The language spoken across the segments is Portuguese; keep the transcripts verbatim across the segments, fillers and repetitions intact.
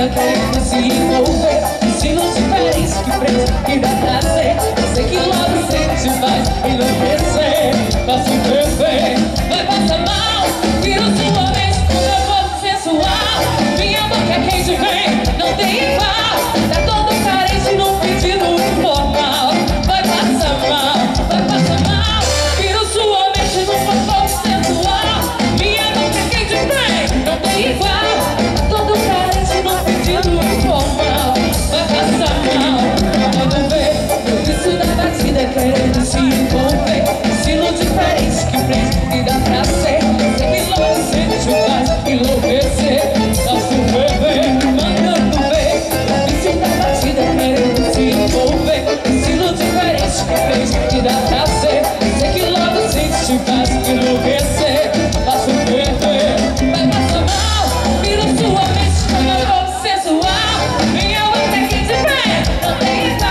cantei, se envolver, se não tiver isso que prende, que dá prazer, eu sei que logo você te vai enlouquecer, vai se perder, vai passar mal, vira sua mente com meu corpo sensual, minha boca é quem te vem, não tem igual, tá todo carente num pedido informal, vai passar mal, vai passar mal, vira sua mente num corpo sensual, minha boca é quem te vem, não tem igual. Querendo se envolver, estilo diferente que prende e dá prazer. Sei que logo você te faz enlouquecer, nosso bebê mandando ver. O vício da batida querendo se envolver, estilo diferente que prende e dá prazer. Sei que logo você te faz enlouquecer, nosso bebê vai passar mal, vira sua mente com meu corpo sensual. Minha boca é quem te prende, não tem igual.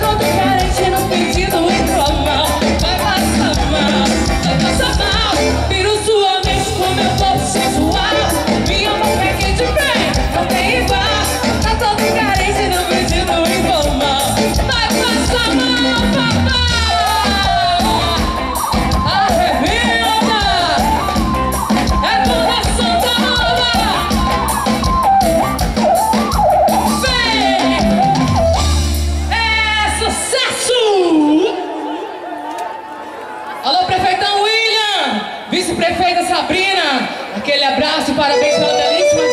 Tá todo carente no peito. Prefeita Sabrina, aquele abraço, parabéns pela belíssima